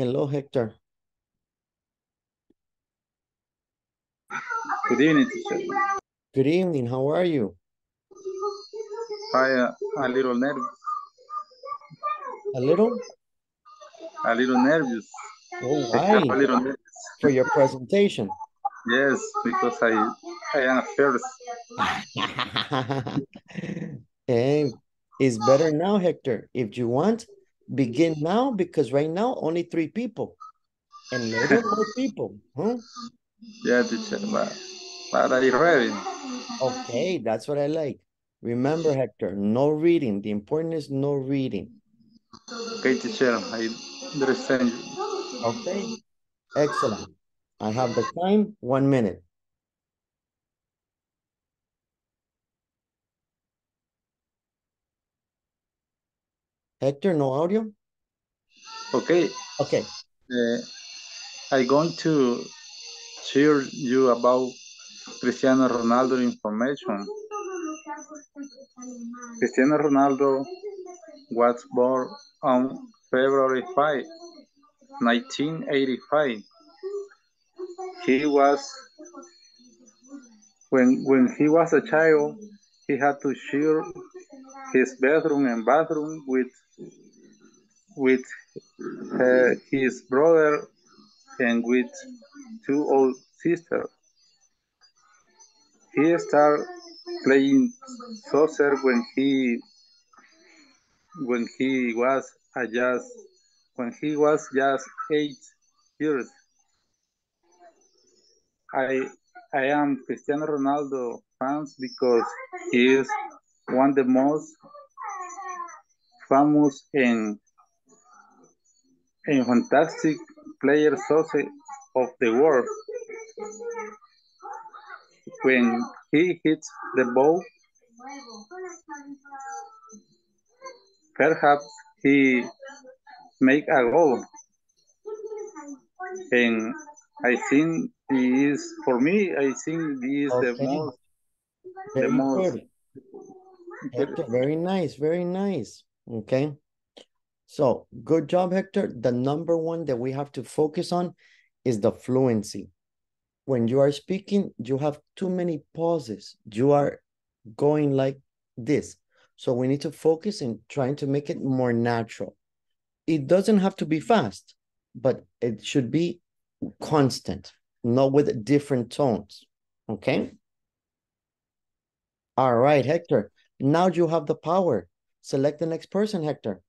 Hello, Hector. Good evening, teacher. Good evening. How are you? I a little nervous. A little? A little nervous. Oh, why? A little nervous. For your presentation? Yes, because I am first. Hey, it's better now, Hector. If you want, begin now, because right now only 3 people. And later more people. Huh? Yeah, teacher, but I read it. Okay, that's what I like. Remember, Hector, no reading. The important is no reading. Okay, teacher, I understand you. Okay, excellent. I have the time, 1 minute. Hector, no audio? Okay. Okay. I'm going to share you about Cristiano Ronaldo information. Cristiano Ronaldo was born on February 5, 1985. He was, when he was a child, he had to share his bedroom and bathroom with his brother and with 2 old sisters. He started playing soccer when he was just 8 years. I am Cristiano Ronaldo fans because he is one of the most famous and fantastic player of the world. When he hits the ball, perhaps he make a goal. And I think he is, for me, I think he is okay. the most. Hector, very nice, very nice. Okay. So good job, Hector. The number one that we have to focus on is the fluency. When you are speaking, you have too many pauses. You are going like this. So we need to focus in trying to make it more natural. It doesn't have to be fast, but it should be constant, not with different tones. Okay? All right, Hector. Now you have the power. Select the next person, Hector.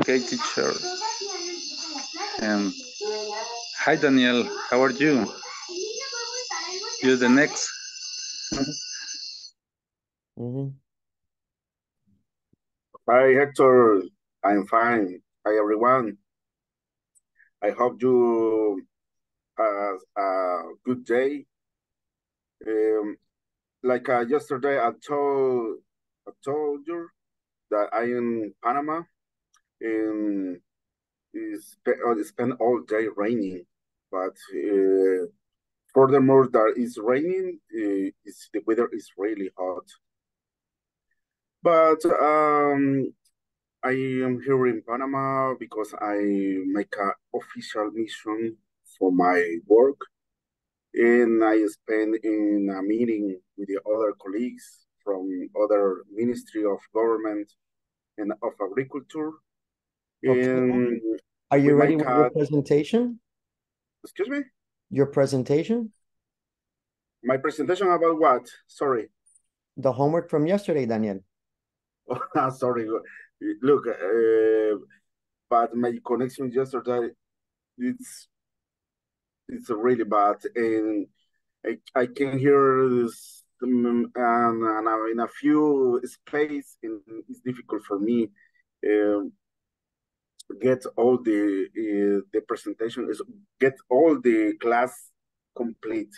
Okay, teacher. Hi, Daniel. How are you? You're the next. Mm-hmm. Hi, Hector. I'm fine. Hi, everyone. I hope you have a good day. Yesterday, I told you that I am in Panama and spend all day raining, but furthermore that is raining, the weather is really hot. But I am here in Panama because I make an official mission for my work, and I spend in a meeting with the other colleagues from other Ministry of Government and of Agriculture. Okay. Are you ready with your presentation? Excuse me? Your presentation? My presentation about what? Sorry. The homework from yesterday, Daniel. Oh, sorry. Look, but my connection yesterday, it's really bad. And I can hear this, and in a few space, and it's difficult for me. Get all the presentation, is get all the class complete,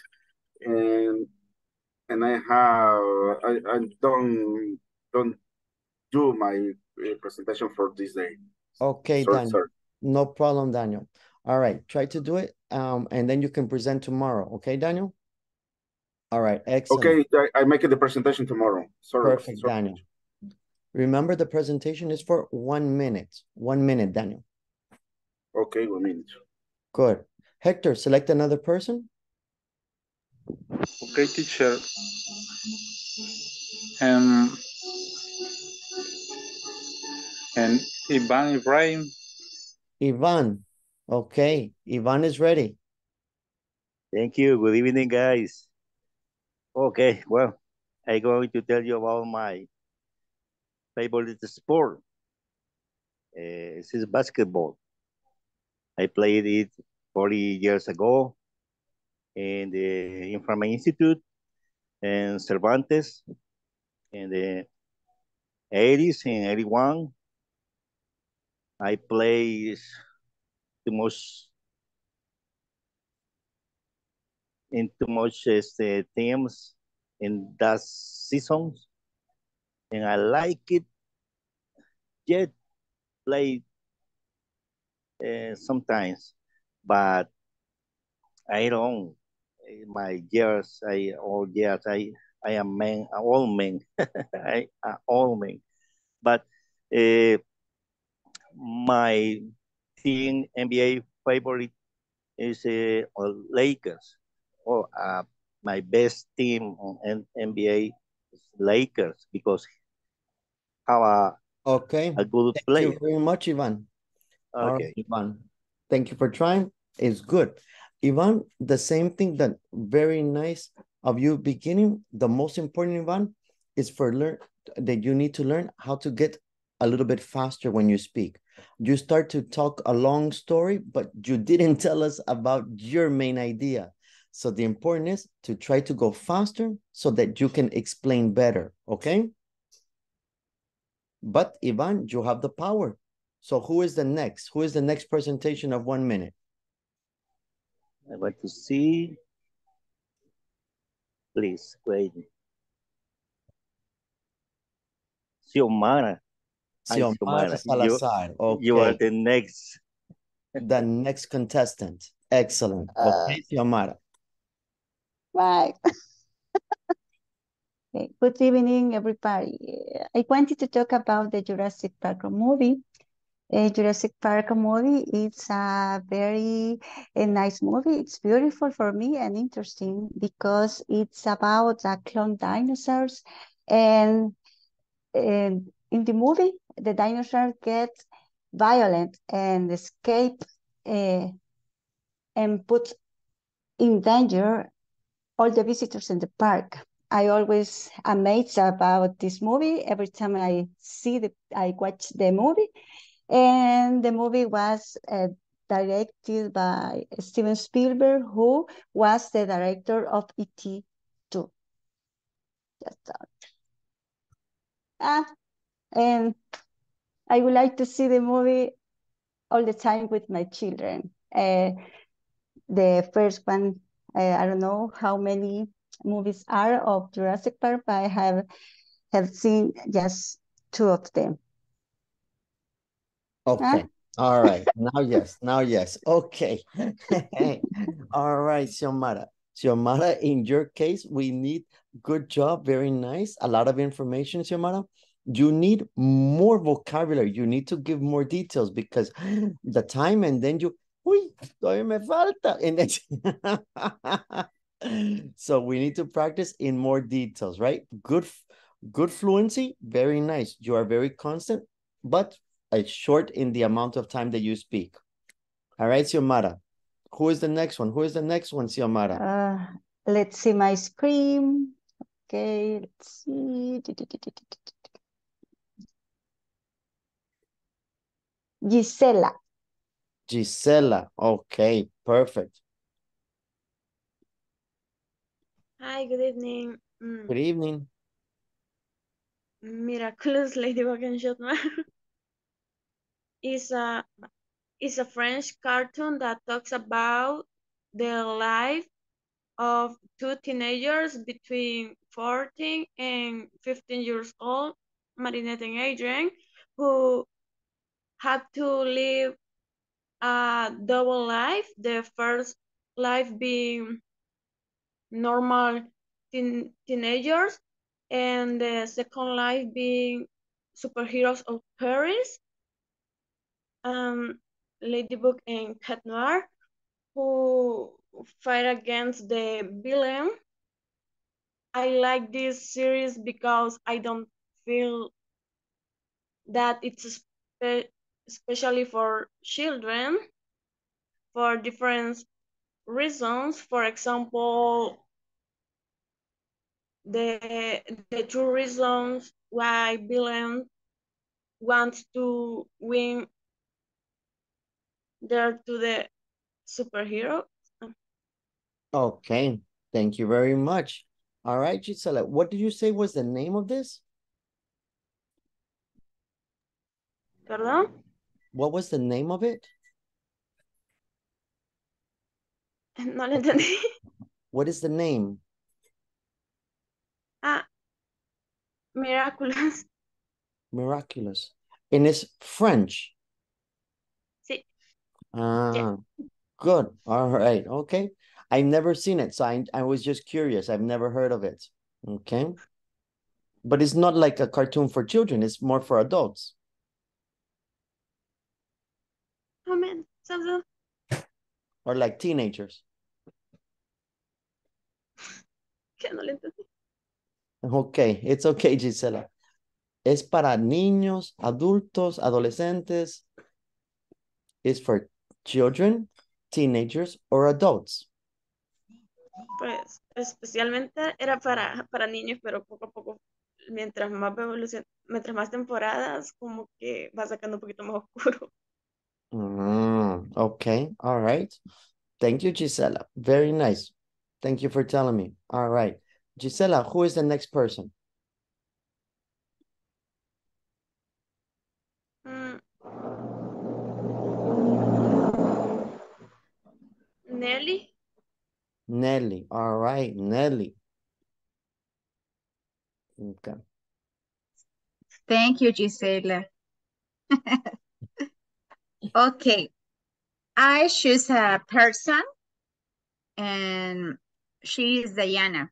and I don't do my presentation for this day. Okay, sorry, Daniel. Sorry. No problem, Daniel. All right, try to do it, and then you can present tomorrow. Okay, Daniel. All right, excellent. Okay, I make the presentation tomorrow. Sorry. Perfect, sorry. Daniel. Remember, the presentation is for 1 minute. 1 minute, Daniel. Okay, 1 minute. Good. Hector, select another person. Okay, teacher. And Ivan Ibrahim. Ivan. Okay, Ivan is ready. Thank you. Good evening, guys. Okay, well, I'm going to tell you about my favorite sport. This is basketball. I played it 40 years ago in the Informa Institute and Cervantes in the 80s and 81. I played the most in too much teams in that season, and I like it. Yet play sometimes, but I don't. In my years, I am man, all men, I all men. But my team NBA favorite is Lakers. Oh, my best team on NBA is Lakers because have a good player. Thank you very much, Ivan. Okay, Ivan, thank you for trying. It's good, Ivan. The same thing that very nice of you beginning. The most important, Ivan, is for that you need to learn how to get a little bit faster when you speak. You start to talk a long story, but you didn't tell us about your main idea. So the important is to try to go faster so that you can explain better, okay? But Ivan, you have the power. So who is the next? Who is the next presentation of 1 minute? I want to see. Please, wait. Xiomara. Xiomara Salazar. Okay. You are the next. The next contestant. Excellent. Okay, Xiomara. Right. Okay. Good evening, everybody. I wanted to talk about the Jurassic Park movie. Jurassic Park movie is a very nice movie. It's beautiful for me and interesting because it's about the clone dinosaurs. And in the movie, the dinosaurs get violent and escape and put in danger all the visitors in the park. I always amazed about this movie every time I watch the movie. And the movie was directed by Steven Spielberg, who was the director of E.T. 2. And I would like to see the movie all the time with my children. The first one, I don't know how many movies are of Jurassic Park, but I have seen just 2 of them. Okay. All right. Now, yes. Now, yes. Okay. All right, Xiomara. Xiomara, in your case, we need good job. Very nice. A lot of information, Xiomara. You need more vocabulary. You need to give more details because the time and then you... Uy, todavía me falta. So we need to practice in more details, right? Good fluency, very nice. You are very constant, but short in the amount of time that you speak. All right, Xiomara. Who is the next one? Who is the next one, Xiomara? Let's see my screen. Okay, let's see. Gisela. Gisela, okay, perfect. Hi, good evening. Good evening. Miraculous Ladybug and Chat Noir is a French cartoon that talks about the life of 2 teenagers between 14 and 15 years old, Marinette and Adrien, who had to live a double life, the first life being normal teenagers and the second life being Superheroes of Paris, Ladybug and Chat Noir, who fight against the villain. I like this series because I don't feel that it's especially for children for different reasons. For example, the two reasons why villain wants to win there to the superhero. Okay, thank you very much. All right, Gisela, what did you say was the name of this? Pardon? What was the name of it? No lo entendí. What is the name? Miraculous. Miraculous. And it's French. Sí. Yeah. Good. All right. Okay. I've never seen it, so I was just curious. I've never heard of it. Okay. But it's not like a cartoon for children. It's more for adults. Oh, man. Or like teenagers. Okay, it's okay, Gisela. Es para niños, adultos, adolescentes. It's for children, teenagers, or adults. Pues, especialmente era para niños, pero poco a poco, mientras más evoluciona, mientras más temporadas, como que va sacando un poquito más oscuro. Okay, all right. Thank you, Gisela. Very nice. Thank you for telling me. All right. Gisela, who is the next person? Nelly. Nelly. All right, Nelly. Okay. Thank you, Gisela. Okay. I choose a person, and she is Diana,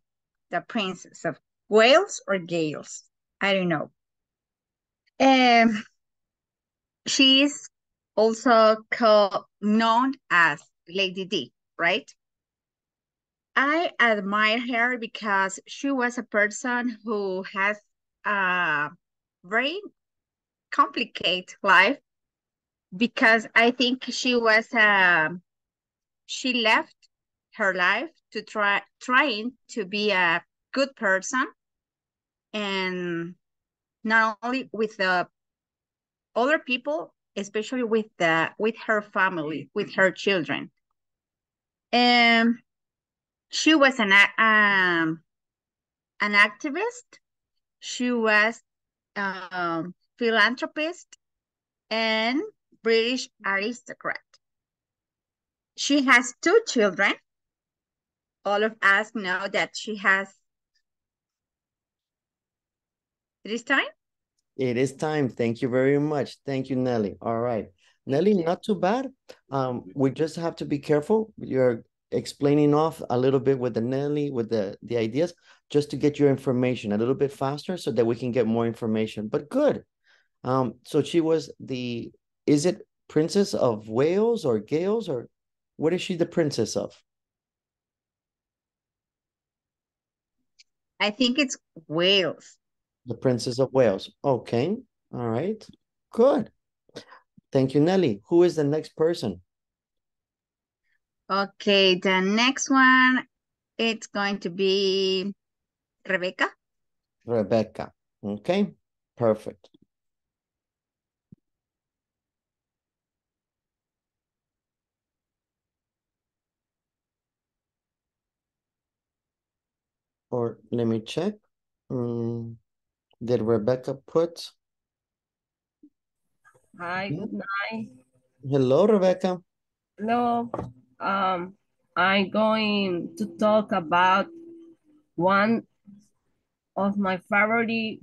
the Princess of Wales or Gales. I don't know. She is also known as Lady D, right? I admire her because she was a person who has a very complicated life, because I think she left her life to trying to be a good person, and not only with the other people, especially with her family, with her children. She was an activist. She was a philanthropist and British aristocrat. She has two children. All of us know that she has... It is time? It is time. Thank you very much. Thank you, Nelly. All right. Nelly, not too bad. We just have to be careful. You're explaining off a little bit with the Nelly, with the ideas, just to get your information a little bit faster so that we can get more information. But good. So she was the... Is it Princess of Wales or Gales, or what is she the princess of? I think it's Wales. The Princess of Wales. Okay. All right. Good. Thank you, Nelly. Who is the next person? Okay. The next one, it's going to be Rebecca. Rebecca. Okay. Perfect. Or let me check. Did Rebecca put? Hi, good night. Hello, Rebecca. Hello. I'm going to talk about one of my favorite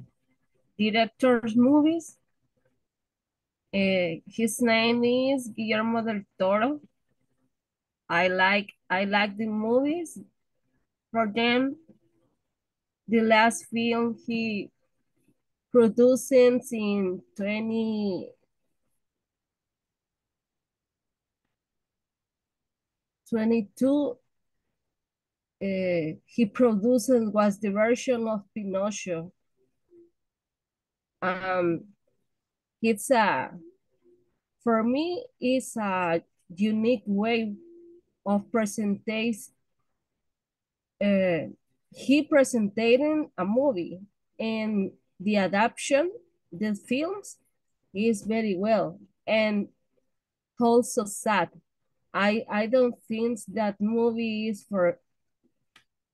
director's movies. His name is Guillermo del Toro. I like the movies for them. The last film he produced in 2022. He produced was the version of Pinocchio. It's a, for me, it's a unique way of presentation. He presented a movie, and the adaptation, the films, is very well, and also sad. I don't think that movie is for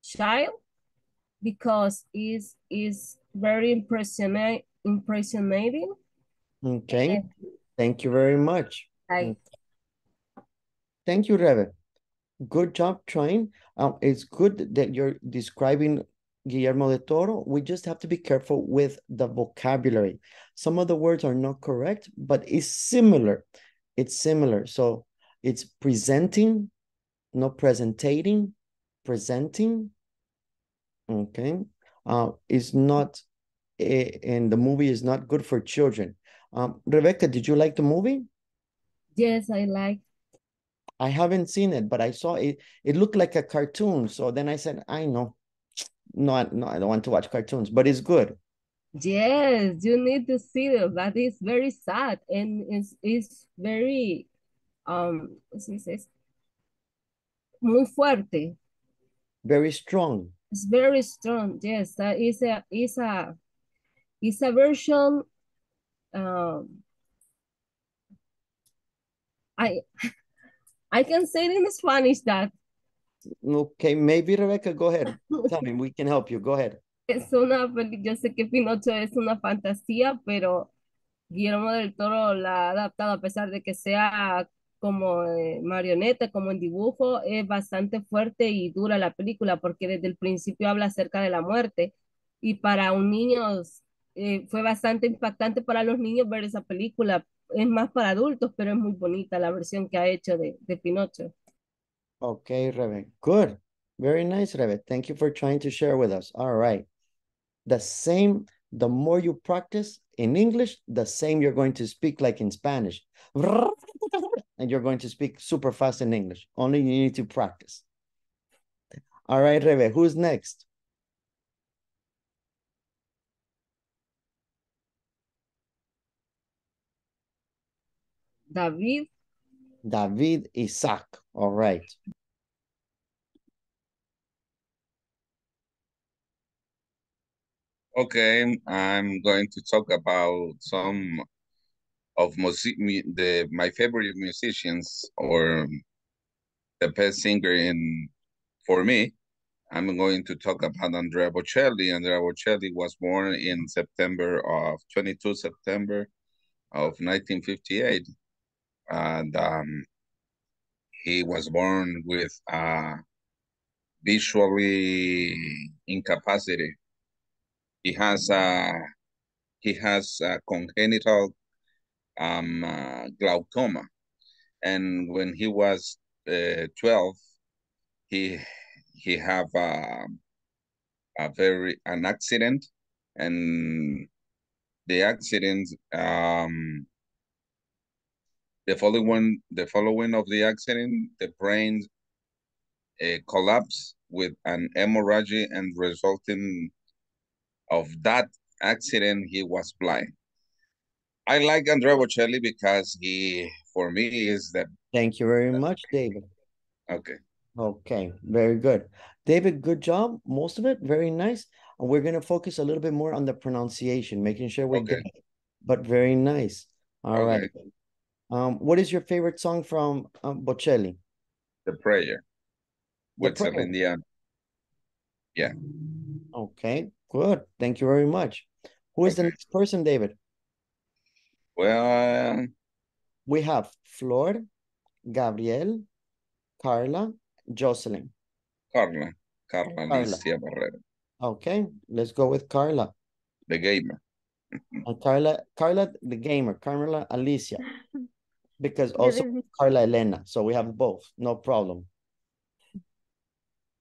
child, because it is very impressionating. Okay, thank you very much. Thank you, Rebe. Good job trying. It's good that you're describing Guillermo del Toro. We just have to be careful with the vocabulary. Some of the words are not correct, but it's similar. It's similar. So it's presenting, not presentating, presenting. Okay. It's not, and the movie is not good for children. Rebecca, did you like the movie? Yes, I liked. I haven't seen it, but I saw it. It looked like a cartoon. So then I said, I know. No, I don't want to watch cartoons, but it's good. Yes, you need to see it, but it's very sad. And it's very, muy fuerte. Very strong. It's very strong, yes. It's a version, I can say it in Spanish that. Okay, maybe Rebecca, go ahead. Tell me, we can help you. Go ahead. Yo sé que Pinocho es una fantasía, pero Guillermo del Toro la ha adaptado, a pesar de que sea como marioneta, como en dibujo, es bastante fuerte y dura la película, porque desde el principio habla acerca de la muerte. Y para un niño, fue bastante impactante para los niños ver esa película. Es más para adultos, pero es muy bonita la versión que ha hecho de Pinocho. Okay, Rebe. Good. Very nice, Rebe. Thank you for trying to share with us. All right. The same, the more you practice in English, the same you're going to speak like in Spanish. And you're going to speak super fast in English. Only you need to practice. All right, Rebe. Who's next? David Isaac. All right. Okay, I'm going to talk about some of my favorite musicians, or the best singer for me. I'm going to talk about Andrea Bocelli. Andrea Bocelli was born in September 22, 1958. And he was born with visually incapacity. He has congenital glaucoma, and when he was 12, he have an accident, and the accident. The following of the accident, the brain collapsed with an hemorrhage, and resulting of that accident, he was blind. I like Andrea Bocelli because he, for me, is the... Thank you very much, David. Okay. Okay, very good. David, good job. Most of it, very nice. And we're going to focus a little bit more on the pronunciation, making sure we get it. But very nice. All right. What is your favorite song from Bocelli? The Prayer. What's up in the end? Yeah. Okay, good. Thank you very much. Who is the next person, David? Well, we have Flor, Gabriel, Carla, Jocelyn. Carla Alicia Barrera. Okay, let's go with Carla. The gamer. Carla the gamer. Carla Alicia. Because also Carla Elena. So we have both. No problem.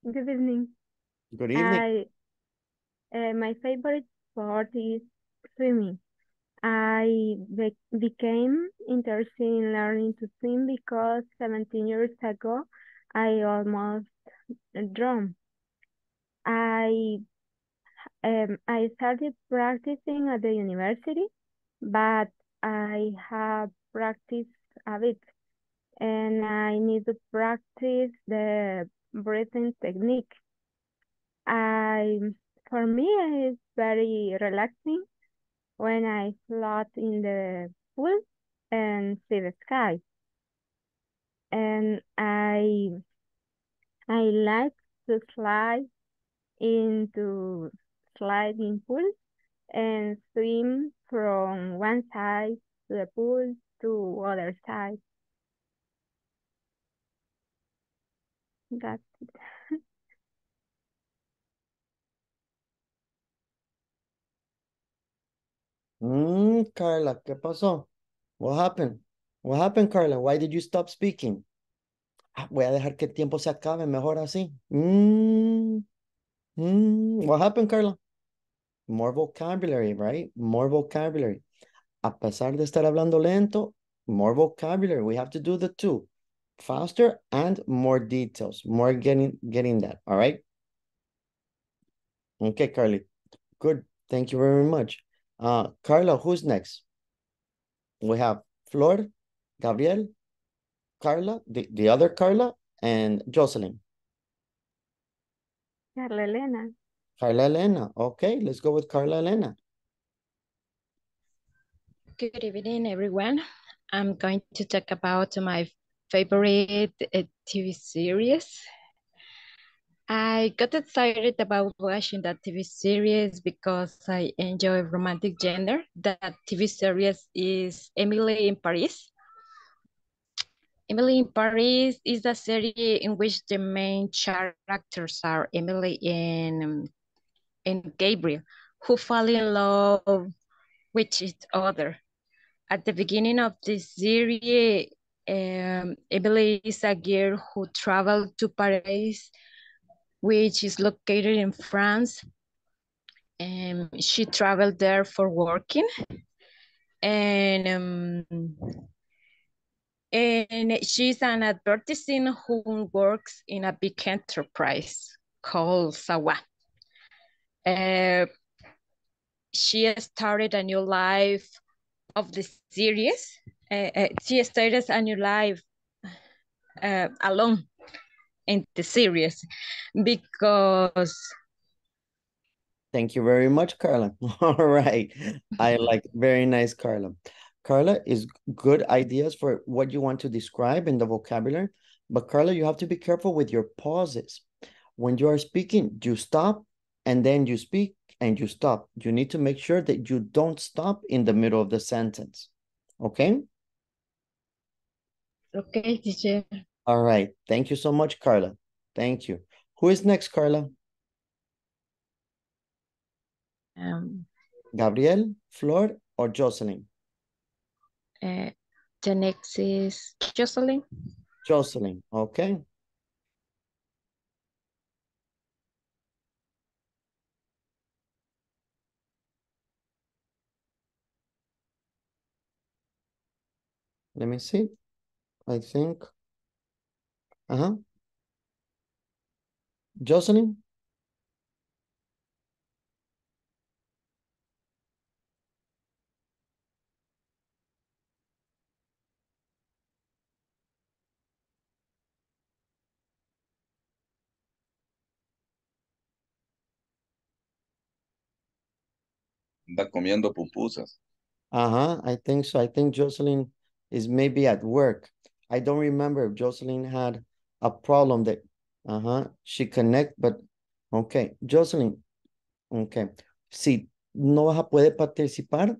Good evening. Good evening. My favorite part is swimming. I became interested in learning to swim because 17 years ago, I almost drowned. I started practicing at the university, but I have practiced a bit, and I need to practice the breathing technique. For me, it's very relaxing when I float in the pool and see the sky. And I like to slide in pools and swim from one side to the pool to other side. That's it. Carla, ¿qué pasó? What happened? What happened, Carla? Why did you stop speaking? Voy a dejar que el tiempo se acabe, mejor así. What happened, Carla? More vocabulary, right? More vocabulary. A pesar de estar hablando lento, more vocabulary. We have to do the two. Faster and more details. More getting that, all right? Okay, Carly. Good. Thank you very much. Carla, who's next? We have Flor, Gabriel, Carla, the other Carla, and Jocelyn. Carla Elena. Carla Elena. Okay, let's go with Carla Elena. Good evening, everyone. I'm going to talk about my favorite TV series. I got excited about watching that TV series because I enjoy romantic genre. That TV series is Emily in Paris. Emily in Paris is a series in which the main characters are Emily and Gabriel, who fall in love with each other. At the beginning of this series, Emily is a girl who traveled to Paris, which is located in France. She traveled there for working. And she's an advertising who works in a big enterprise called Sawa. She started a new life of the series. She started a new life alone in the series because... Thank you very much, Carla. All right. I like, very nice, Carla. Carla is good ideas for what you want to describe in the vocabulary. But Carla, you have to be careful with your pauses. When you are speaking, you stop and then you speak and you stop. You need to make sure that you don't stop in the middle of the sentence. Okay? Okay, teacher. All right. Thank you so much, Carla. Thank you. Who is next, Carla? Gabriel, Flor, or Jocelyn? The next is Jocelyn. Jocelyn, okay. Let me see. I think. Jocelyn? Está comiendo pupusas. I think so. I think Jocelyn is maybe at work. I don't remember if Jocelyn had a problem that she connect, but okay, Jocelyn, okay. Si no vas a poder participar,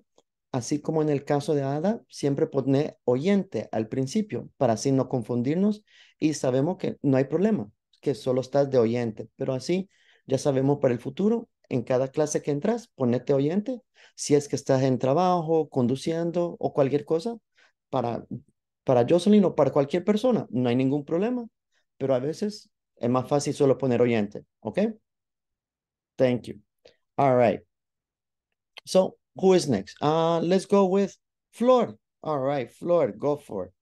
así como en el caso de Ada, siempre pone oyente al principio para así no confundirnos y sabemos que no hay problema, que solo estás de oyente, pero así ya sabemos para el futuro, en cada clase que entras, ponete oyente, si es que estás en trabajo, conduciendo o cualquier cosa, para Jocelyn o para cualquier persona, no hay ningún problema, pero a veces es más fácil solo poner oyente, okay? Thank you. All right. So, Who is next? Let's go with Flor. All right, Flor, go for it.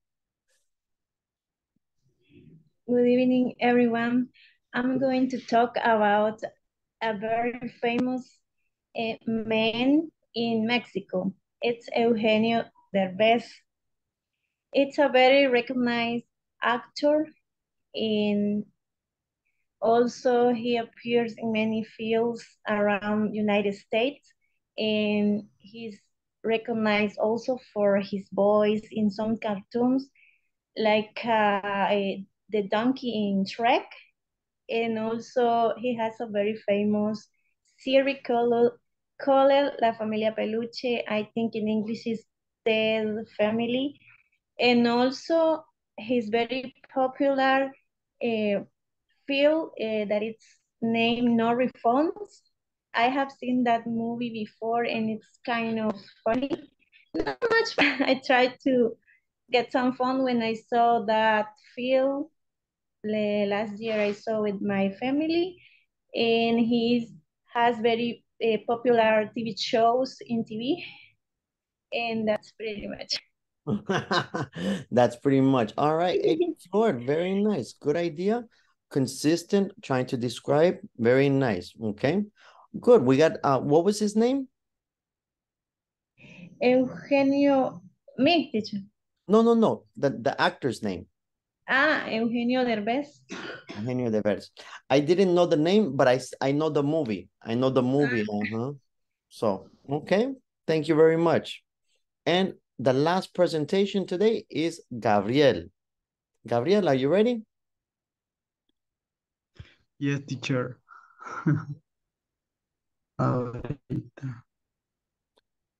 Good evening, everyone. I'm going to talk about a very famous man in Mexico. It's Eugenio Derbez. It's a very recognized actor, and also he appears in many fields around United States, and he's recognized also for his voice in some cartoons, like the donkey in Shrek, and also he has a very famous series called La Familia Peluche. I think in English is The Family, and also he's very popular film that it's named No Refunds. I have seen that movie before, and it's kind of funny. Not much, but I tried to get some fun when I saw that film. Last year I saw with my family, and he has very popular TV shows in TV, and that's pretty much. That's pretty much. All right, explored. Very nice. Good idea. Consistent, trying to describe. Very nice. Okay, good. We got, what was his name? Eugenio, me, teacher. No, the actor's name. Eugenio Derbez. Eugenio Derbez. I didn't know the name, but I know the movie. I know the movie. So, okay. Thank you very much. And the last presentation today is Gabriel. Gabriel, are you ready? Yes, teacher. All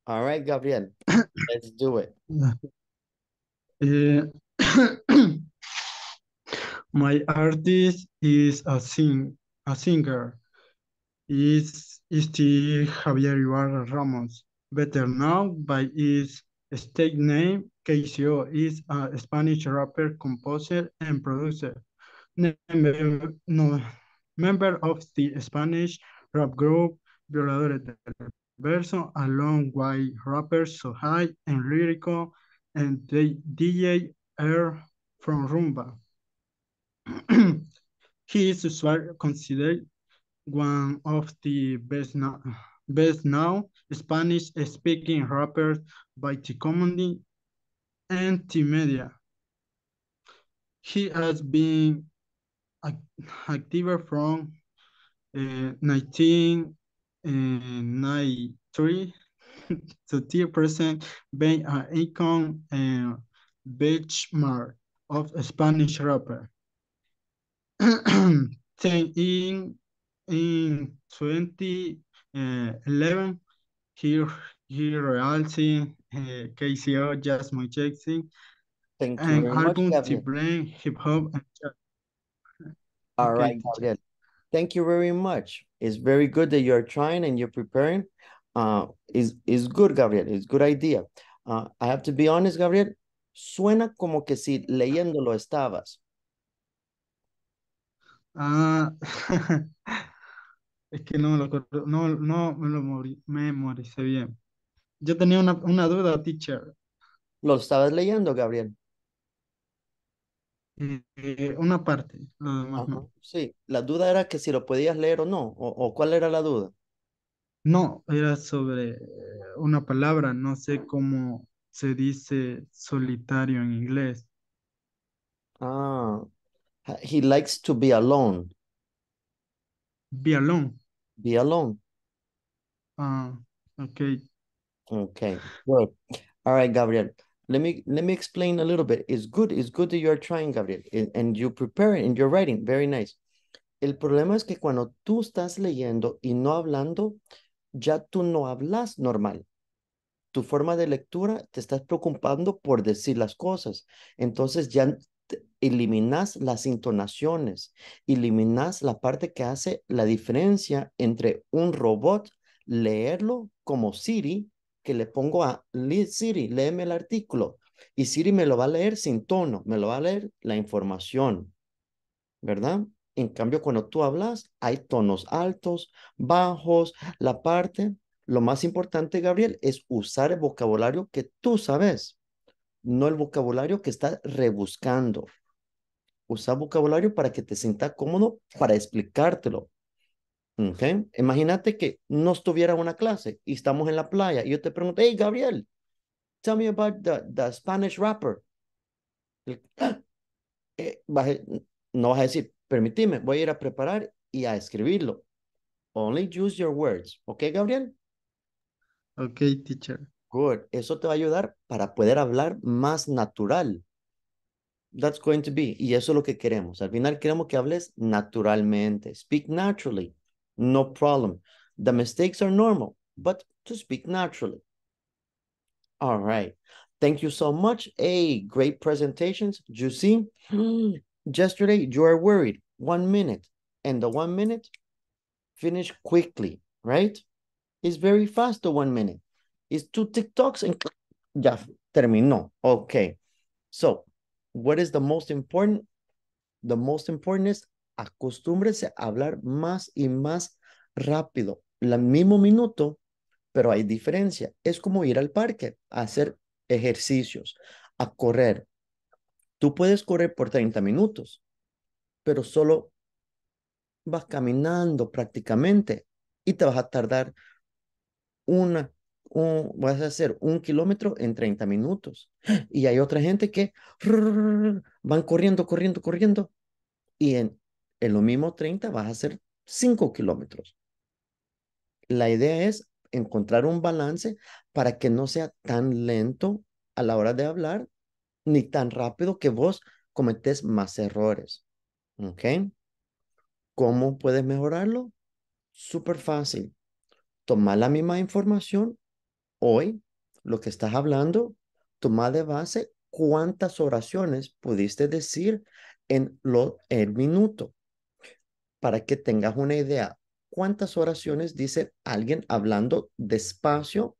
right, Gabriel. Let's do it. My artist is a singer. Is the Javier Ibarra Romans, better known by his stage name Kase.O. Is a Spanish rapper, composer, and producer. Member of the Spanish rap group Violadores del Verso, along with rappers So High and Lyrico, and the DJ Air from Rumba. He is considered one of the best known Spanish-speaking rappers by the community and the media. He has been active from 1993 to the present, being an icon and benchmark of a Spanish rapper. Then in 2011, he released Kase.O. Just My Jackson, and album to bring hip hop and jazz. All right, Gabriel. Thank you very much. It's very good that you're trying and you're preparing. Is good, Gabriel. It's good idea. I have to be honest, Gabriel. Suena como que si leyéndolo estabas. Es que no me lo memoricé bien. Yo tenía una duda, teacher. ¿Lo estabas leyendo, Gabriel? Una parte, lo demás no. Sí, la duda era que si lo podías leer o no, o cuál era la duda. No, era sobre una palabra, no sé cómo se dice solitario en inglés. He likes to be alone. Be alone. Be alone. Okay. Okay. Good. All right, Gabriel. Let me explain a little bit. It's good that you are trying, Gabriel, and you prepare and you're writing. Very nice. El problema es que cuando tú estás leyendo y no hablando, ya tú no hablas normal. Tu forma de lectura te estás preocupando por decir las cosas. Entonces ya eliminas las intonaciones, eliminas la parte que hace la diferencia entre un robot, leerlo como Siri, que le pongo a Siri, léeme el artículo, y Siri me lo va a leer sin tono, me lo va a leer la información, ¿verdad? En cambio, cuando tú hablas, hay tonos altos, bajos, la parte, Lo más importante, Gabriel, es usar el vocabulario que tú sabes, no el vocabulario que estás rebuscando. Usa vocabulario para que te sientas cómodo para explicártelo. ¿Okay? Imagínate que no estuviera en una clase y estamos en la playa y yo te pregunto, hey, Gabriel, tell me about the Spanish rapper. No vas a decir, permíteme, voy a ir a preparar y a escribirlo. Only use your words. ¿Ok, Gabriel? Ok, teacher. Good. Eso te va a ayudar para poder hablar más natural. That's going to be. Y eso es lo que queremos. Al final queremos que hables naturalmente. Speak naturally. No problem. The mistakes are normal, but to speak naturally. All right. Thank you so much. Hey, great presentations. You see, yesterday you are worried. 1 minute. And the 1 minute, finish quickly, right? It's very fast, the 1 minute. It's 2 TikToks and ya, terminó. Okay. So, what is the most important? The most important is acostúmbrese a hablar más y más rápido. El mismo minuto, pero hay diferencia. Es como ir al parque a hacer ejercicios, a correr. Tú puedes correr por 30 minutos, pero solo vas caminando prácticamente y te vas a tardar vas a hacer 1 kilómetro en 30 minutos. Y hay otra gente que van corriendo y en lo mismo 30 vas a hacer 5 kilómetros. La idea es encontrar un balance para que no sea tan lento a la hora de hablar ni tan rápido que vos cometés más errores. ¿Ok? ¿Cómo puedes mejorarlo? Súper fácil. Toma la misma información hoy, lo que estás hablando, toma de base cuántas oraciones pudiste decir en el minuto para que tengas una idea. ¿Cuántas oraciones dice alguien hablando despacio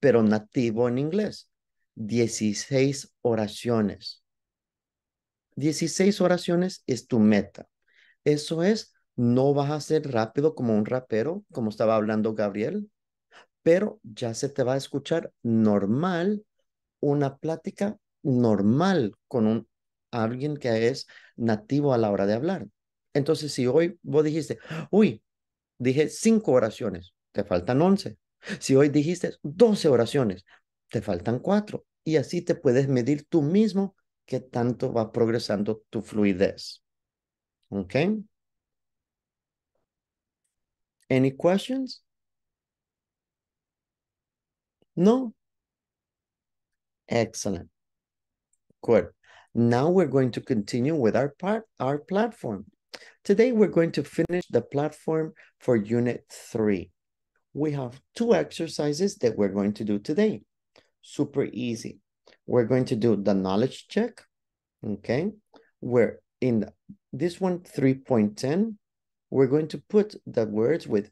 pero nativo en inglés? 16 oraciones. 16 oraciones es tu meta. Eso es, no vas a ser rápido como un rapero, como estaba hablando Gabriel, pero ya se te va a escuchar normal, una plática normal con alguien que es nativo a la hora de hablar. Entonces, si hoy vos dijiste, uy, dije 5 oraciones, te faltan 11. Si hoy dijiste 12 oraciones, te faltan 4. Y así te puedes medir tú mismo qué tanto va progresando tu fluidez. ¿Ok? Any questions? No? Excellent. Good. Now we're going to continue with our platform. Today we're going to finish the platform for Unit 3. We have 2 exercises that we're going to do today. Super easy. We're going to do the knowledge check. Okay. We're in this one, 3.10. We're going to put the words with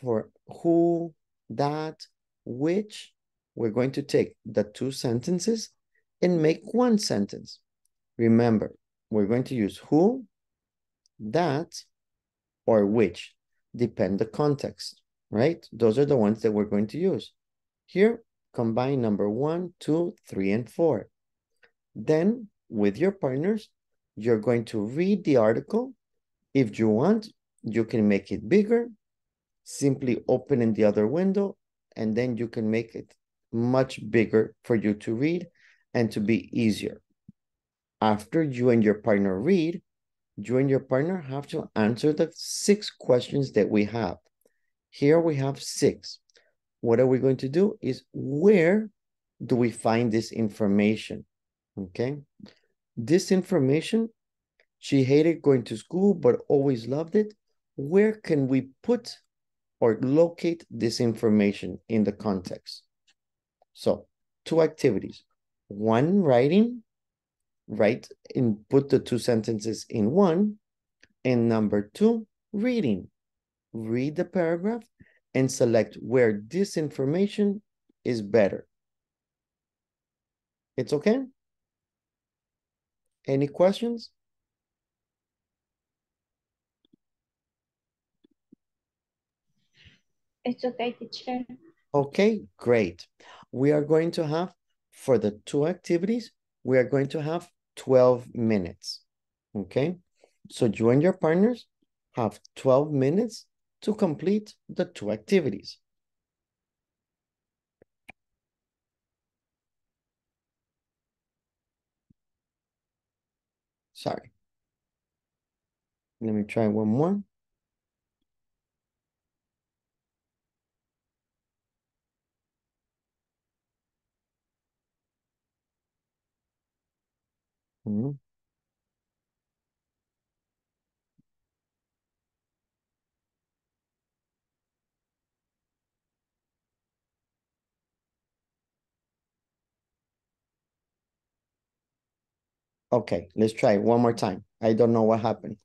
for who, that, which. We're going to take the 2 sentences and make 1 sentence. Remember, we're going to use who, that, or which, depend the context, right? Those are the ones that we're going to use. Here, combine number 1, 2, 3, and 4. Then, with your partners, you're going to read the article. If you want, you can make it bigger, simply opening the other window, and then you can make it much bigger for you to read and to be easier. After you and your partner read, you and your partner have to answer the 6 questions that we have. Here we have 6. What are we going to do is, where do we find this information? Okay. This information, she hated going to school but always loved it. Where can we put or locate this information in the context? So, 2 activities. 1, writing. Write and put the 2 sentences in 1. And number 2, reading. Read the paragraph and select where this information is better. It's okay? Any questions? It's okay, teacher. Okay, great. We are going to have, for the two activities, we are going to have 12 minutes, okay? So you and your partners have 12 minutes to complete the two activities. Sorry. Let me try one more. Okay, let's try it one more time. I don't know what happened.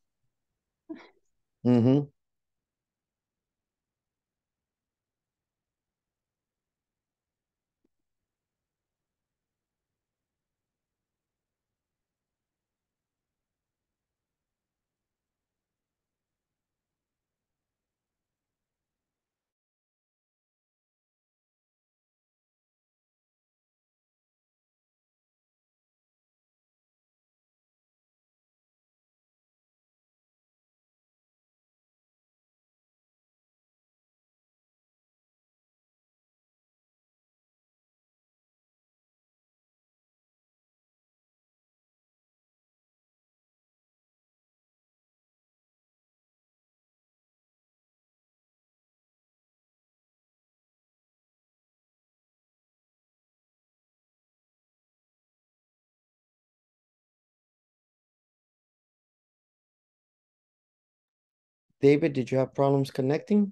David, did you have problems connecting?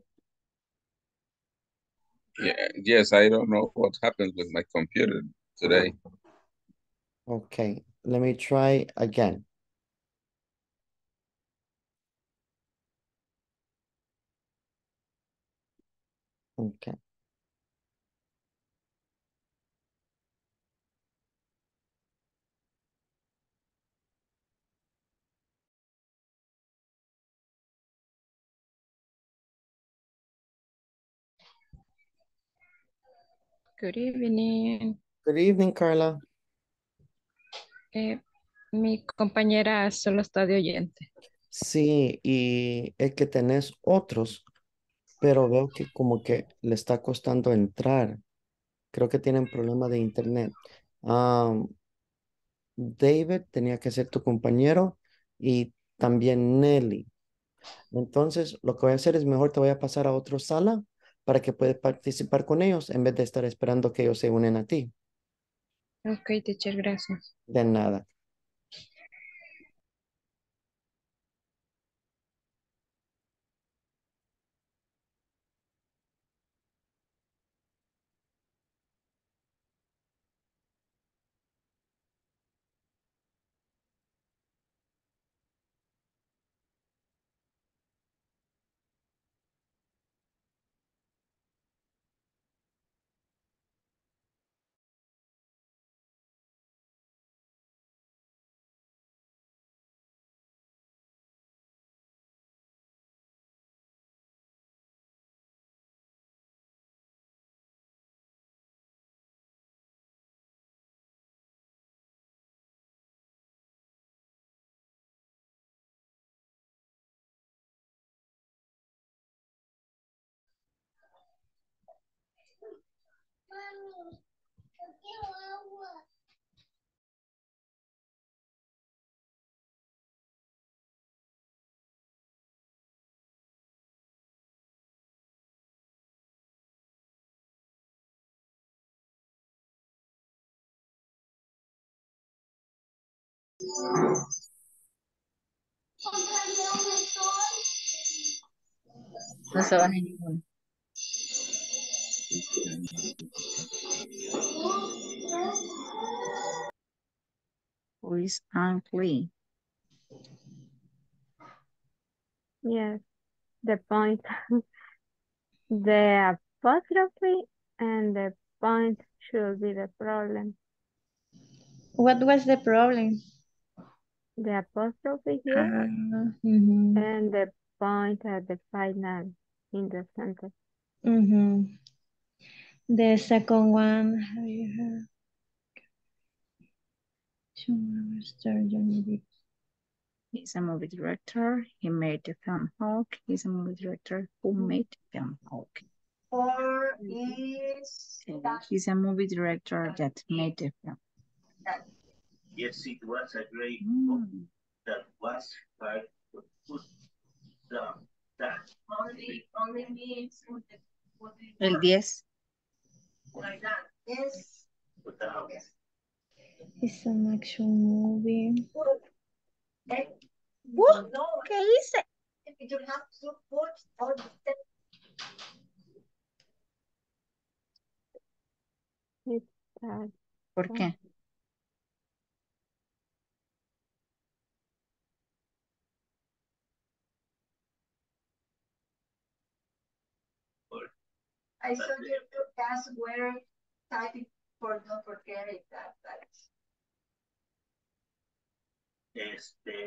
Yeah, yes, I don't know what happened with my computer today. Okay, let me try again. Okay. Good evening. Good evening, Carla. Mi compañera solo está de oyente. Sí, y es que tenés otros, pero veo que como que le está costando entrar. Creo que tienen problema de internet. David tenía que ser tu compañero y también Nelly. Entonces, lo que voy a hacer es mejor te voy a pasar a otra sala para que puedas participar con ellos en vez de estar esperando que ellos se unen a ti. Ok, teacher, gracias. De nada. Mommy, forget what. No se va ninguno. Who is Aunt Lee? Yes, the point, the apostrophe and the point should be the problem. What was the problem? The apostrophe here and the point at the final in the sentence. The second one, have you heard? He's a movie director. He made the film Hulk. He's a movie director who made the film Hulk. Or is that... He's a movie director that made the film. Yes, it was a great book that was hard to put down. That only means with the El 10. Like that. Yes. Without. It's an action movie. Okay. What? No. ¿Qué hice? You have to put all the steps. ¿Por qué? I saw your cast were typing for no forgetting that.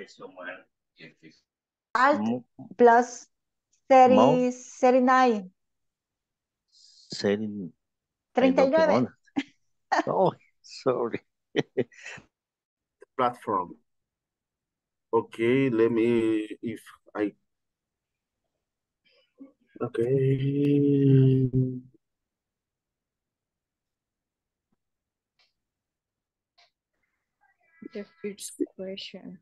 Someone. Alt plus 30, 39. 39. Oh, sorry. Platform. Okay, let me, if I. Okay. The first question.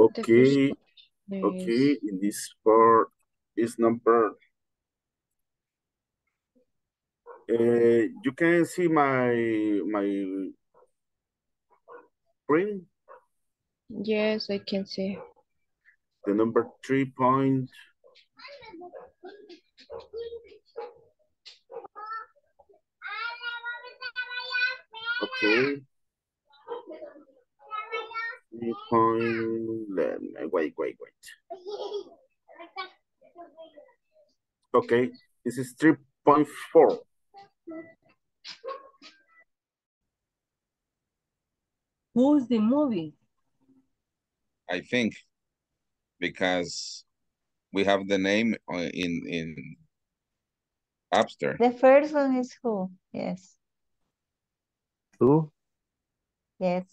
Okay. Okay. In this part is number. You can see my print. Yes, I can see. The number 3 point. Okay. 3 point. Let me wait. Okay, this is 3.4. Who's the movie? I think, because we have the name in Abster. The first one is who? Yes. Who? Yes,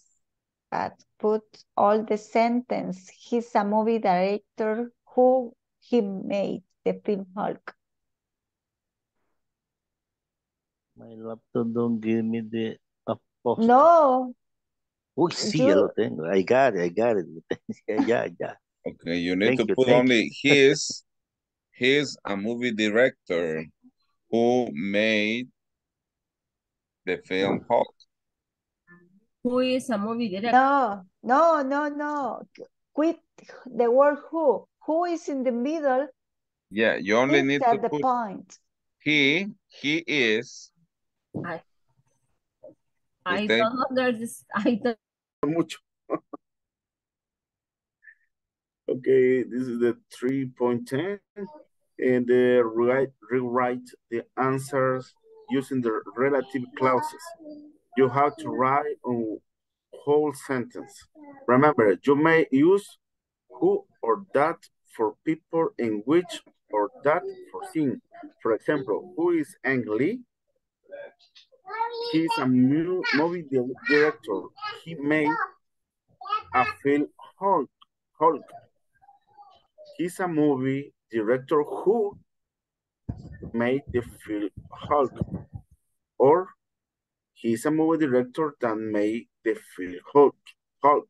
but put all the sentence. He's a movie director who he made the film Hulk. My laptop don't give me the apostrophe. No. Oh, sí, ya lo tengo. I got it. Yeah. Okay, you need to put only his. He's a movie director who made the film Hulk. Who is a movie director? No. Quit the word who. Who is in the middle? Yeah, you only need to put the point. He is. I don't understand. I don't. Mucho. Okay, this is the 3.10, and rewrite the answers using the relative clauses. You have to write a whole sentence. Remember, you may use who or that for people and which or that for things. For example, who is Ang Lee? He's a movie director. He made a film Hulk. He's a movie director who made the film Hulk. Or he's a movie director that made the film Hulk.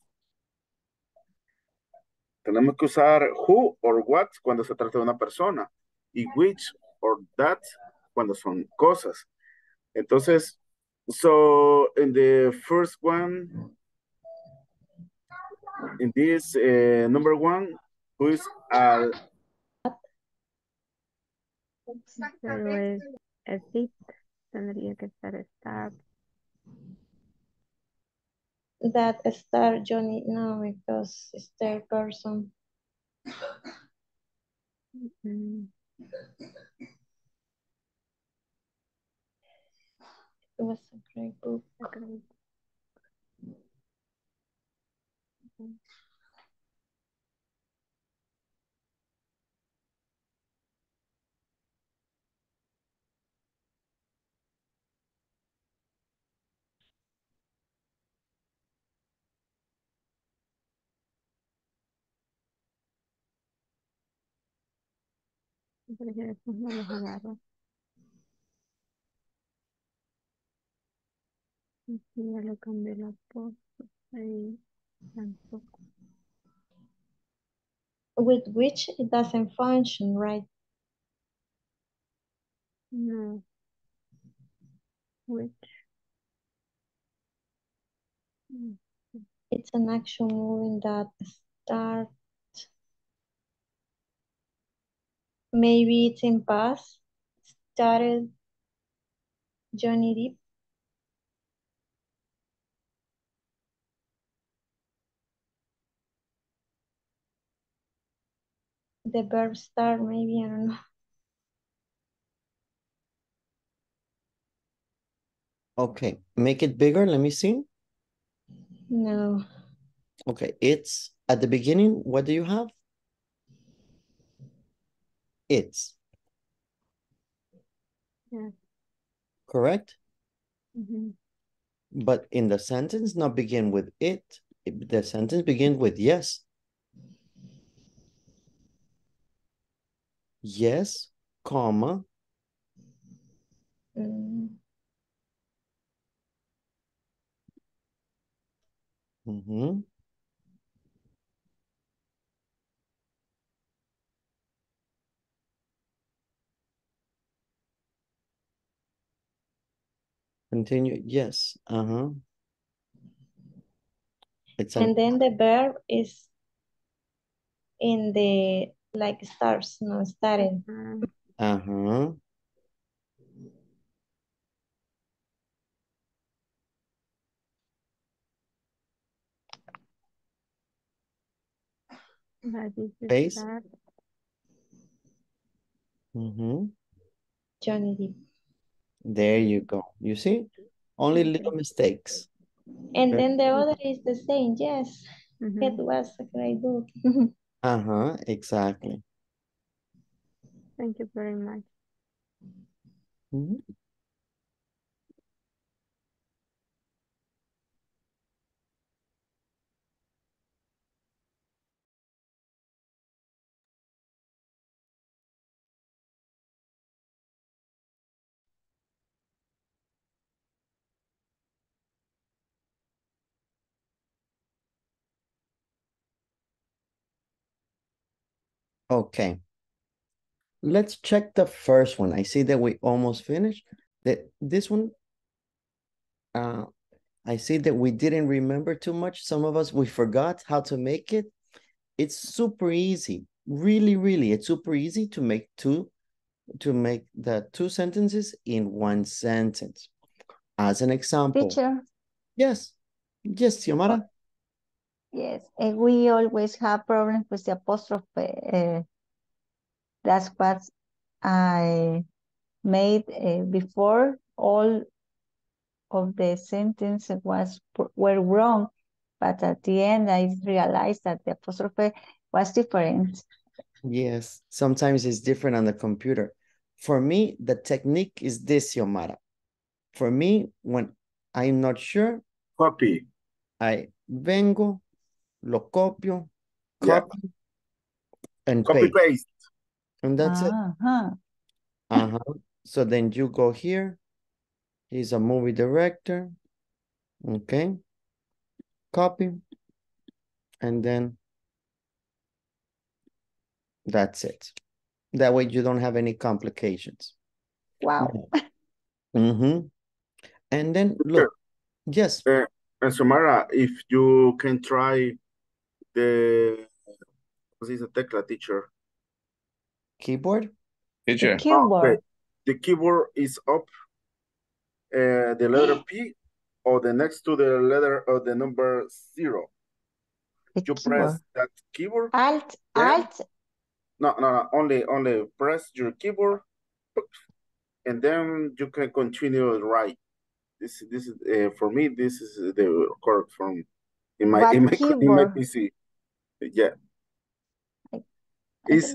Tenemos que usar who or what cuando se trata de una persona y which or that cuando son cosas. Entonces, so in the first one, in this number one, who is Johnny, no, because it's their person. It was a great book. porque después no los agarro. Aquí ya le cambié la pose. Ahí tampoco. With which it doesn't function, right? No. Which. It's an action movie that starts. Maybe it's in past. Started Johnny Depp. The verb start, maybe, I don't know. Okay, make it bigger, let me see. No. Okay, it's at the beginning, what do you have? It's. Yeah. Correct? Mm-hmm. But in the sentence, not begin with it. The sentence begins with yes. Yes, comma. Mm-hmm. Continue. Yes. It's and then the verb is in the like stars, no starting. Space. Johnny Depp. There you go. You see? Only little mistakes. And then the other is the same, yes. It was a great book. Exactly. Thank you very much. Okay, let's check the first one. I see that we almost finished. This one, I see that we didn't remember too much. Some of us, we forgot how to make it. It's super easy. Really, really, it's super easy to make the two sentences in one sentence. As an example. Teacher. Yes. Yes, Xiomara. Yes, and we always have problems with the apostrophe. That's what I made before. All of the sentences were wrong, but at the end I realized that the apostrophe was different. Yes, sometimes it's different on the computer. For me, the technique is this, Xiomara. For me, when I'm not sure, copy. I vengo. Lo copio, copy, and copy paste. And that's it. So then you go here. He's a movie director. Okay. Copy. And then that's it. That way you don't have any complications. Wow. And then look. Yes. And Xiomara, if you can try the tecla, teacher. Keyboard? Teacher. The keyboard. Okay. The keyboard is up the letter P or the next to the letter or the number 0. Press that keyboard. Alt, Alt. No, no, no. Only press your keyboard and then you can continue right. This is for me. This is the correct form in my PC. Yeah, it's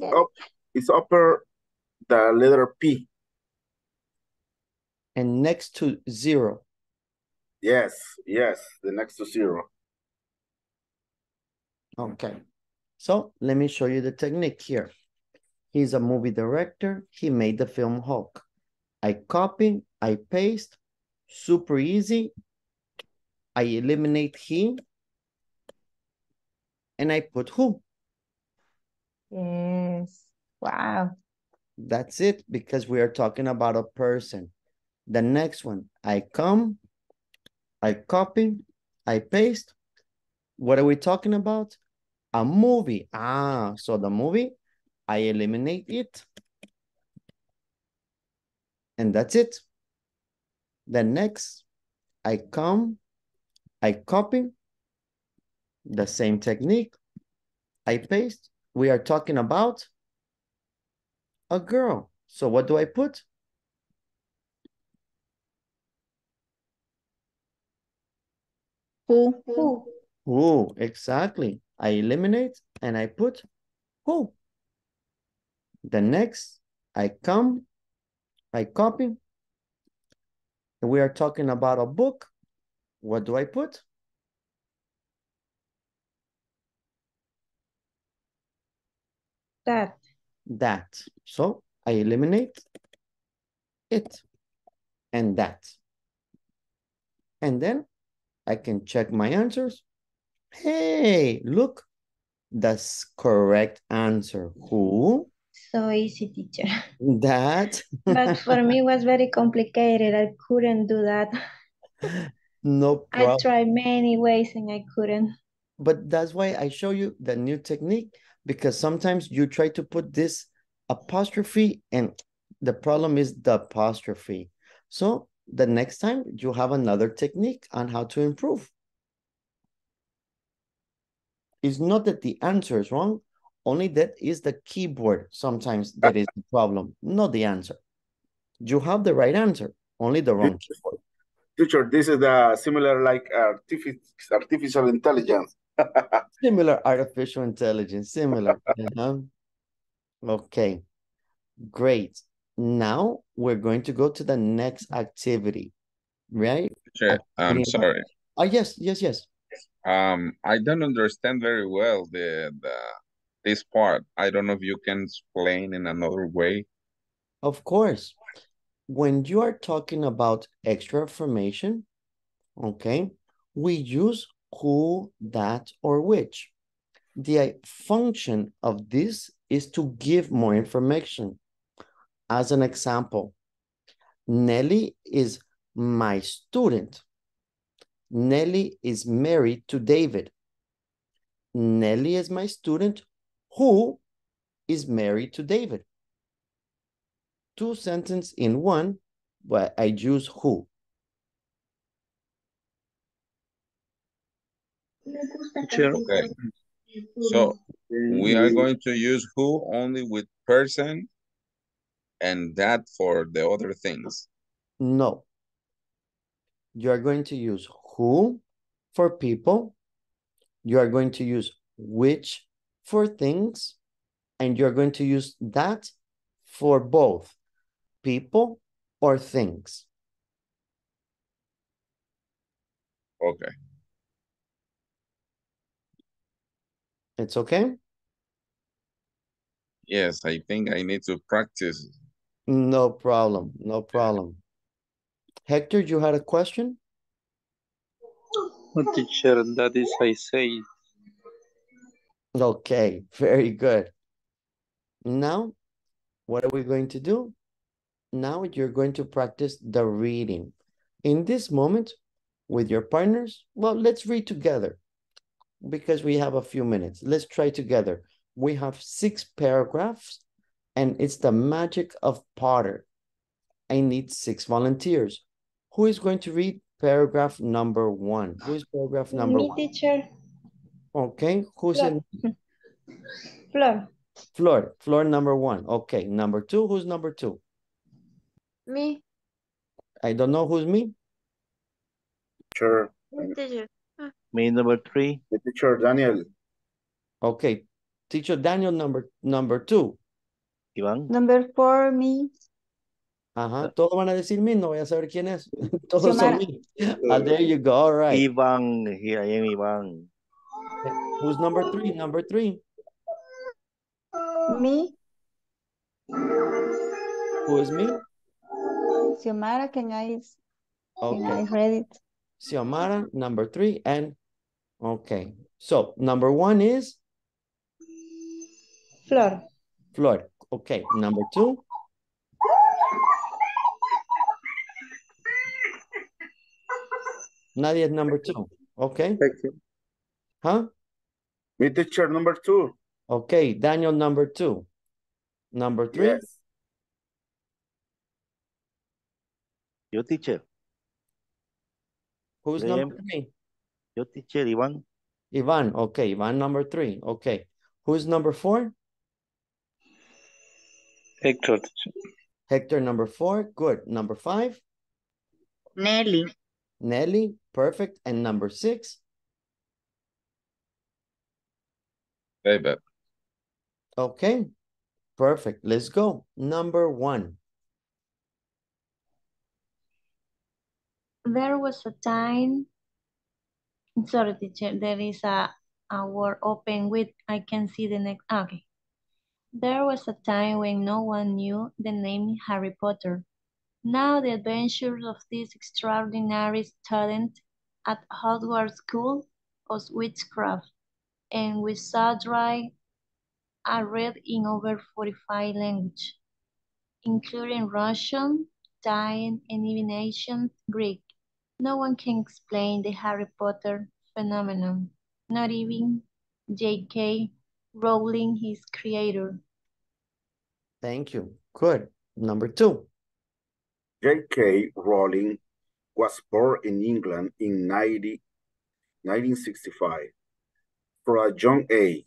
upper the letter P and next to 0. Yes, yes, the next to 0. Okay, so let me show you the technique here. He's a movie director. He made the film Hulk. I copy, I paste, super easy. I eliminate he, and I put who. Yes. Wow. That's it, because we are talking about a person. The next one, I come, I copy, I paste. What are we talking about? A movie. Ah, so the movie, I eliminate it. And that's it. The next, I come, I copy. The same technique. I paste. We are talking about a girl. So what do I put? Who? Who? Who, exactly. I eliminate and I put who. The next, I come, I copy. We are talking about a book. What do I put? That. That. So I eliminate it and that. And then I can check my answers. Hey, look, that's correct answer. Who? So easy, teacher. That. But for me, it was very complicated. I couldn't do that. No problem. I tried many ways and I couldn't. But that's why I show you the new technique, because sometimes you try to put this apostrophe and the problem is the apostrophe. So the next time you have another technique on how to improve. It's not that the answer is wrong, only that is the keyboard sometimes that is the problem, not the answer. You have the right answer, only the wrong keyboard. Teacher, this is the similar like artificial intelligence. Similar artificial intelligence, similar. Okay, great. Now we're going to go to the next activity, right? Sure. I'm sorry. Oh, yes. I don't understand very well this part. I don't know if you can explain in another way. Of course. When you are talking about extra affirmation, okay, we use who, that, or which. The function of this is to give more information. As an example, Nelly is my student. Nelly is married to David. Nelly is my student who is married to David. Two sentences in one, but I use who. Okay. So we are going to use who only with person and that for the other things. No. You are going to use who for people. You are going to use which for things. And you're going to use that for both people or things. Okay. It's okay? Yes, I think I need to practice. No problem. No problem. Hector, you had a question? Oh, teacher, that is I say. Okay, very good. Now, what are we going to do? Now you're going to practice the reading. In this moment, with your partners, well, let's read together, because we have a few minutes. Let's try together. We have 6 paragraphs, and it's the magic of Potter. I need 6 volunteers. Who is going to read paragraph number 1? Who is paragraph number one? Me, teacher. Okay, who's Flor. In? Flor. Flor, Flor number 1. Okay, number 2, who's number 2? Me. I don't know who's me. Sure. Teacher. Me number 3. The teacher Daniel. Okay, teacher Daniel number 2. Iván. Number 4, me. Ajá, todos van a decir me, no voy a saber quién es. Todos son me. Ah, there you go, all right. Iván, here I am, Iván. Who's number 3? Number 3. Me. Who is me? Xiomara, can I read it? Xiomara, number 3, and okay. So number 1 is? Flor. Flor, okay. Number 2? Nadia, number 2, okay. Thank you. Huh? Me teacher, number 2. Okay, Daniel, number 2. Number 3? Yes. Your teacher. Who's number 3? Your teacher, Ivan. Ivan, okay. Ivan, number 3. Okay. Who's number 4? Hector. Hector, number 4. Good. Number 5? Nelly. Nelly, perfect. And number 6? Babe. Okay. Perfect. Let's go. Number 1. There was a time, sorry teacher, there is a word open with, I can see the next, okay. There was a time when no one knew the name Harry Potter. Now the adventures of this extraordinary student at Hogwarts School of Witchcraft and Wizardry are read in over 45 languages, including Russian, Italian, and even ancient Greek. No one can explain the Harry Potter phenomenon, not even J.K. Rowling, his creator. Thank you. Good. Number 2. J.K. Rowling was born in England in 1965. For a young age,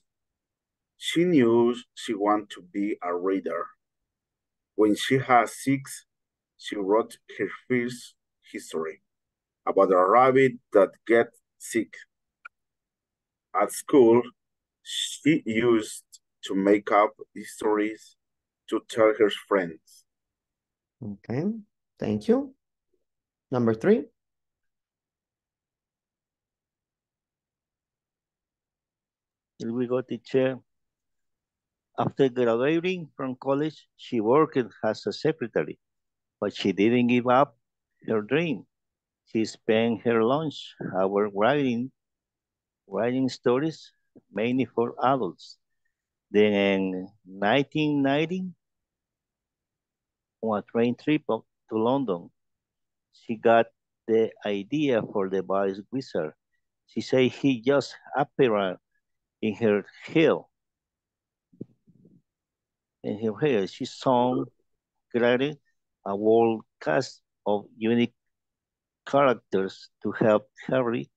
she knew she wanted to be a reader. When she was 6, she wrote her first history about a rabbit that gets sick. At school, she used to make up stories to tell her friends. Okay, thank you. Number 3. Here we go, teacher. After graduating from college, she worked as a secretary, but she didn't give up her dream. She spent her lunch hour writing stories, mainly for adults. Then in 1990, on a train trip to London, she got the idea for the Boys Wizard. She said he just appeared in her hair. She sang, created a world cast of unique characters to help Harry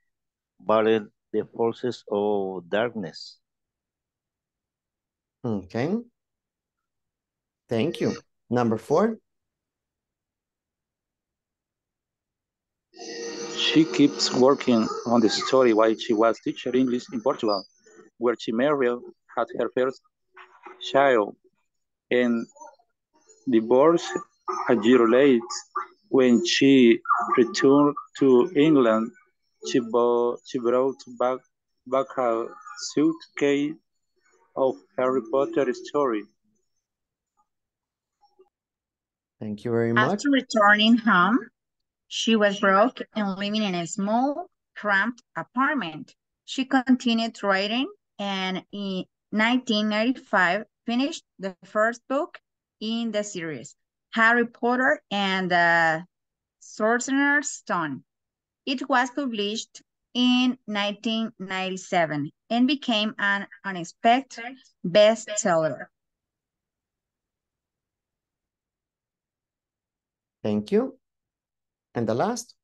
battle the forces of darkness. Okay. Thank you. Number 4. She keeps working on the story while she was teaching English in Portugal, where she married, had her first child, and divorced a year late. When she returned to England, she brought back a suitcase of Harry Potter story. Thank you very much. After returning home, she was broke and living in a small, cramped apartment. She continued writing and in 1995 finished the first book in the series, Harry Potter and the Sorcerer's Stone. It was published in 1997 and became an unexpected bestseller. Thank you. And the last?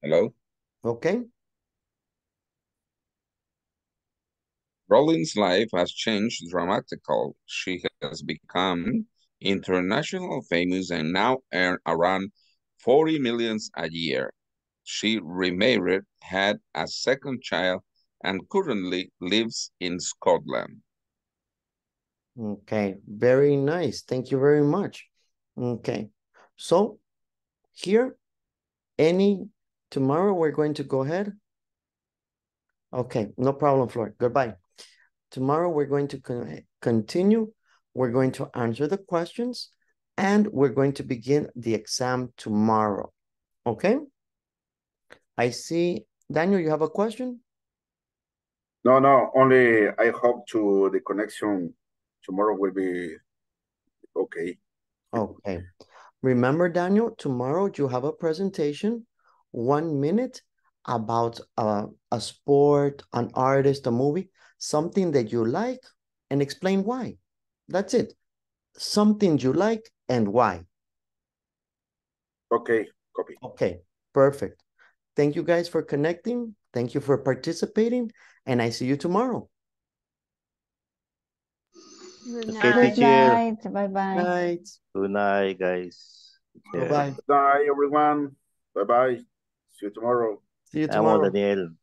Hello. Okay. Rowling's life has changed dramatically. She has become internationally famous and now earns around 40 million a year. She remarried, had a second child, and currently lives in Scotland. Okay, very nice. Thank you very much. Okay, so here, tomorrow we're going to go ahead. Okay, no problem, Flor. Goodbye. Tomorrow we're going to continue. We're going to answer the questions and we're going to begin the exam tomorrow. Okay? I see. Daniel, you have a question? No, only I hope the connection tomorrow will be okay. Okay. Remember, Daniel, tomorrow you have a presentation, 1 minute, about a sport, an artist, a movie, something that you like, and explain why. That's it. Something you like and why. Okay, copy. Okay, perfect. Thank you guys for connecting. Thank you for participating. And I see you tomorrow. Good night. Okay, Bye-bye. Good night, guys. Bye-bye. Bye, everyone. Bye-bye. See you tomorrow. See you tomorrow. Daniel.